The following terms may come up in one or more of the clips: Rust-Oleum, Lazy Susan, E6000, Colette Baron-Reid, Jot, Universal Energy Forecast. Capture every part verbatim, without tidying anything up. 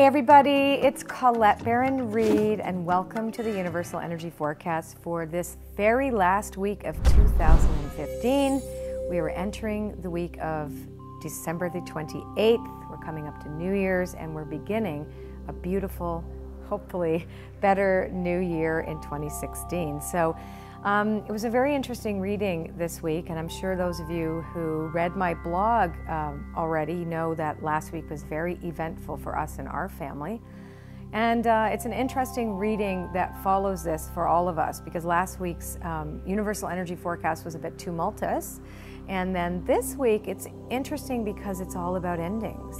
Hey everybody, it's Colette Baron-Reid and welcome to the Universal Energy Forecast for this very last week of two thousand fifteen. We were entering the week of December the twenty-eighth. We're coming up to New Year's and we're beginning a beautiful, hopefully better new year in twenty sixteen. So um, it was a very interesting reading this week, and I'm sure those of you who read my blog um, already know that last week was very eventful for us and our family. And uh, it's an interesting reading that follows this for all of us, because last week's um, Universal Energy Forecast was a bit tumultuous. And then this week, it's interesting because it's all about endings.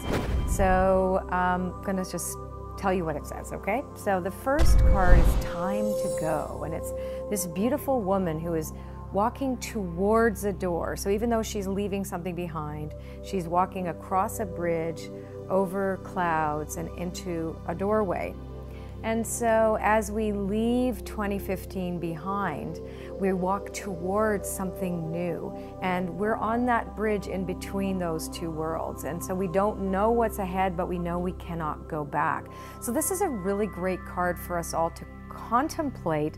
So I'm um, gonna just tell you what it says, okay? So the first card is Time to Go, and it's this beautiful woman who is walking towards a door. So even though she's leaving something behind, she's walking across a bridge, over clouds, and into a doorway. And so as we leave twenty fifteen behind, we walk towards something new, and we're on that bridge in between those two worlds. And so we don't know what's ahead, but we know we cannot go back. So this is a really great card for us all to contemplate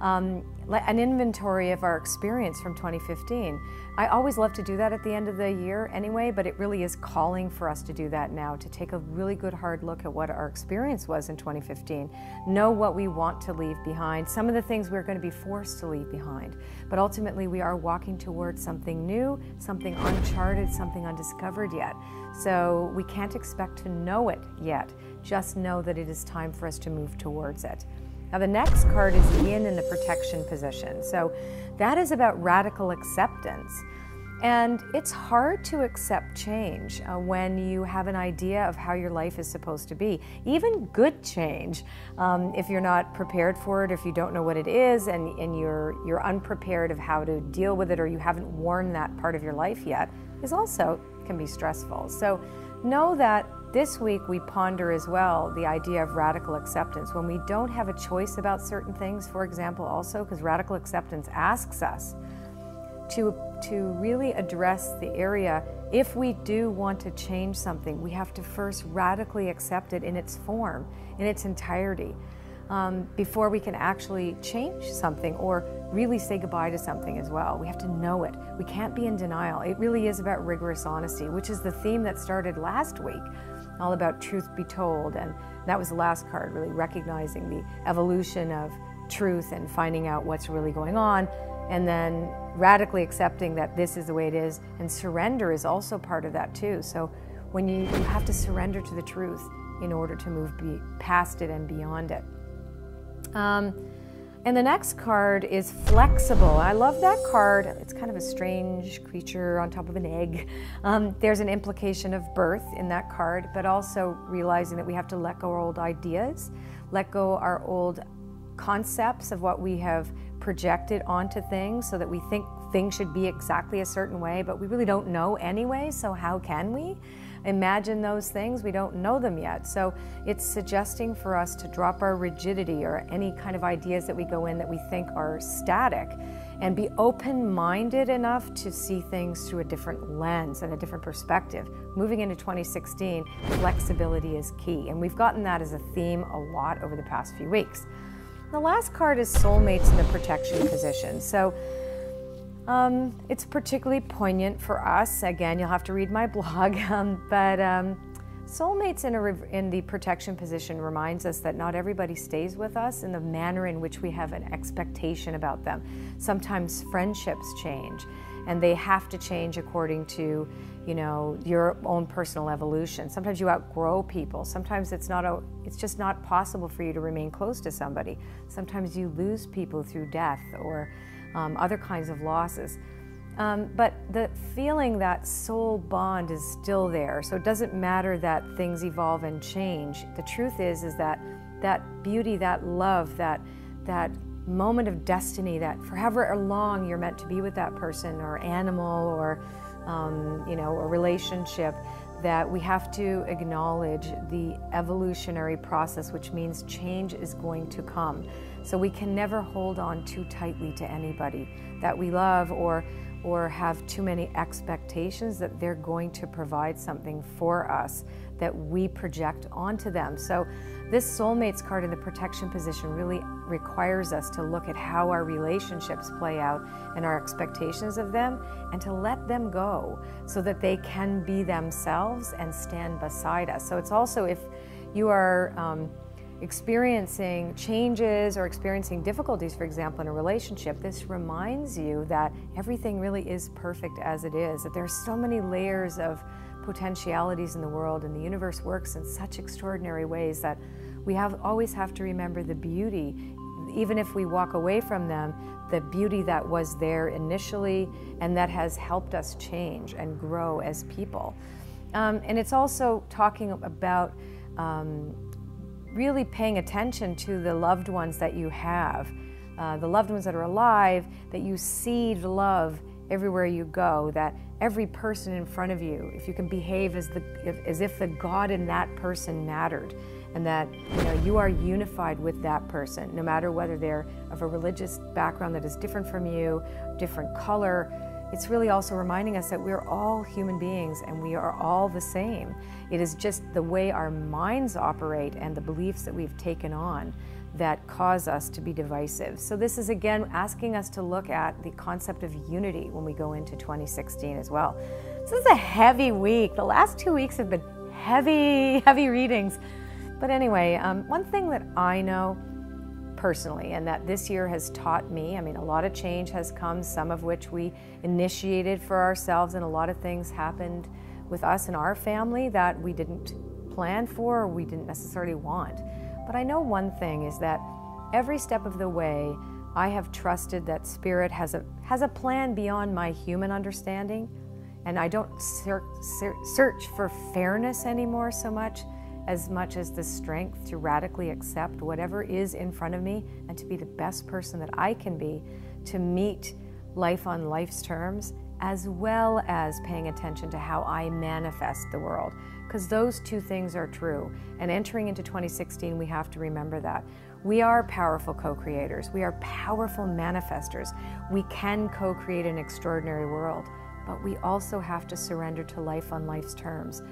um, an inventory of our experience from twenty fifteen. I always love to do that at the end of the year anyway, but it really is calling for us to do that now, to take a really good hard look at what our experience was in twenty fifteen, know what we want to leave behind, some of the things we're going to be forced to leave behind, but ultimately we are walking towards something new, something uncharted, something undiscovered yet. So we can't expect to know it yet, just know that it is time for us to move towards it. Now the next card is Yin in the protection position. So that is about radical acceptance. And it's hard to accept change uh, when you have an idea of how your life is supposed to be. Even good change, um, if you're not prepared for it, if you don't know what it is, and, and you're, you're unprepared of how to deal with it, or you haven't worn that part of your life yet, is also can be stressful. So know that this week we ponder as well the idea of radical acceptance. When we don't have a choice about certain things, for example, also, because radical acceptance asks us to, to really address the area. If we do want to change something, we have to first radically accept it in its form, in its entirety, um, before we can actually change something or really say goodbye to something as well. We have to know it. We can't be in denial. It really is about rigorous honesty, which is the theme that started last week. All about truth be told, and that was the last card, really recognizing the evolution of truth and finding out what's really going on, and then radically accepting that this is the way it is. And surrender is also part of that too. So when you, you have to surrender to the truth in order to move be, past it and beyond it. Um, and the next card is Flexible. I love that card. It's kind of a strange creature on top of an egg. Um, there's an implication of birth in that card, but also realizing that we have to let go our old ideas, let go our old concepts of what we have projected onto things, so that we think things should be exactly a certain way, but we really don't know anyway, so how can we imagine those things? We don't know them yet. So it's suggesting for us to drop our rigidity or any kind of ideas that we go in that we think are static, and be open-minded enough to see things through a different lens and a different perspective. Moving into twenty sixteen, flexibility is key, and we've gotten that as a theme a lot over the past few weeks. The last card is Soulmates in the protection position. So um, it's particularly poignant for us. Again, you'll have to read my blog, um, but um, Soulmates in, a, in the protection position reminds us that not everybody stays with us in the manner in which we have an expectation about them. Sometimes friendships change, and they have to change according to, you know, your own personal evolution. Sometimes you outgrow people. Sometimes it's not a, it's just not possible for you to remain close to somebody. Sometimes you lose people through death or um, other kinds of losses. Um, but the feeling that soul bond is still there, so it doesn't matter that things evolve and change. The truth is, is that that beauty, that love, that that. moment of destiny, that forever or long you're meant to be with that person or animal or um, you know, a relationship, that we have to acknowledge the evolutionary process, which means change is going to come. So we can never hold on too tightly to anybody that we love or or have too many expectations that they're going to provide something for us that we project onto them. So this Soulmates card in the protection position really requires us to look at how our relationships play out and our expectations of them, and to let them go so that they can be themselves and stand beside us. So it's also, if you are um, experiencing changes or experiencing difficulties, for example, in a relationship, this reminds you that everything really is perfect as it is, that there are so many layers of potentialities in the world, and the universe works in such extraordinary ways that we have always have to remember the beauty, even if we walk away from them, the beauty that was there initially and that has helped us change and grow as people. Um, and it's also talking about um, really paying attention to the loved ones that you have, uh, the loved ones that are alive, that you seed love everywhere you go, that every person in front of you, if you can behave as, the, if, as if the God in that person mattered, and that you, know, you are unified with that person, no matter whether they're of a religious background that is different from you, different color. It's really also reminding us that we're all human beings and we are all the same. It is just the way our minds operate and the beliefs that we've taken on that cause us to be divisive. So this is again asking us to look at the concept of unity when we go into twenty sixteen as well. So this is a heavy week. The last two weeks have been heavy, heavy readings. But anyway, um, one thing that I know personally, and that this year has taught me, I mean, a lot of change has come, some of which we initiated for ourselves, and a lot of things happened with us and our family that we didn't plan for or we didn't necessarily want. But I know one thing is that every step of the way, I have trusted that Spirit has a, has a plan beyond my human understanding, and I don't ser- ser- search for fairness anymore so much, as much as the strength to radically accept whatever is in front of me and to be the best person that I can be, to meet life on life's terms, as well as paying attention to how I manifest the world. Because those two things are true. And entering into twenty sixteen, we have to remember that. We are powerful co-creators. We are powerful manifestors. We can co-create an extraordinary world, but we also have to surrender to life on life's terms.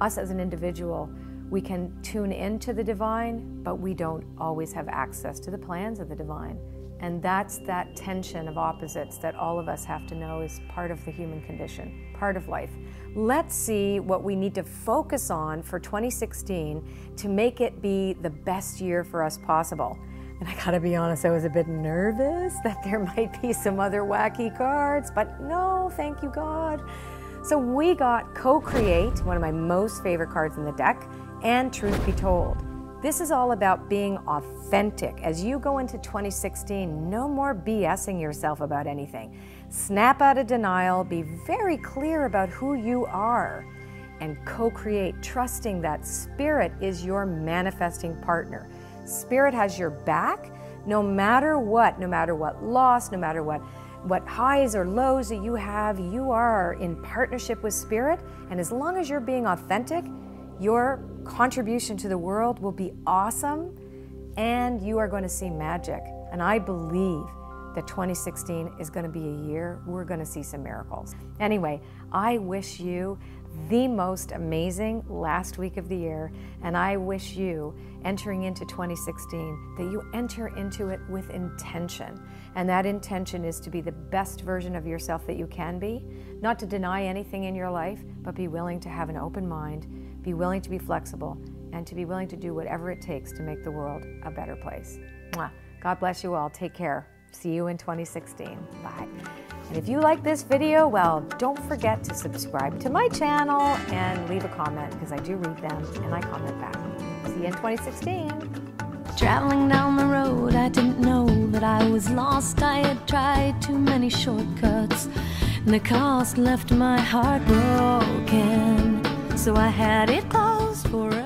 Us as an individual, we can tune into the divine, but we don't always have access to the plans of the divine. And that's that tension of opposites that all of us have to know is part of the human condition, part of life. Let's see what we need to focus on for twenty sixteen to make it be the best year for us possible. And I gotta be honest, I was a bit nervous that there might be some other wacky cards, but no, thank you, God. So we got Co-Create, one of my most favorite cards in the deck, and Truth Be Told. This is all about being authentic. As you go into twenty sixteen, no more BSing yourself about anything. Snap out of denial, be very clear about who you are, and co-create, trusting that Spirit is your manifesting partner. Spirit has your back no matter what, no matter what loss, no matter what what highs or lows that you have, you are in partnership with Spirit, and as long as you're being authentic, your contribution to the world will be awesome, and you are going to see magic. And I believe that twenty sixteen is going to be a year we're going to see some miracles. Anyway, I wish you the most amazing last week of the year, and I wish you, entering into twenty sixteen, that you enter into it with intention, and that intention is to be the best version of yourself that you can be, not to deny anything in your life, but be willing to have an open mind, be willing to be flexible, and to be willing to do whatever it takes to make the world a better place. Mwah. God bless you all. Take care. See you in twenty sixteen. Bye. And if you like this video, well, don't forget to subscribe to my channel and leave a comment, because I do read them and I comment back. See you in twenty sixteen. Traveling down the road, I didn't know that I was lost. I had tried too many shortcuts, and the cost left my heart broken. So I had it closed forever.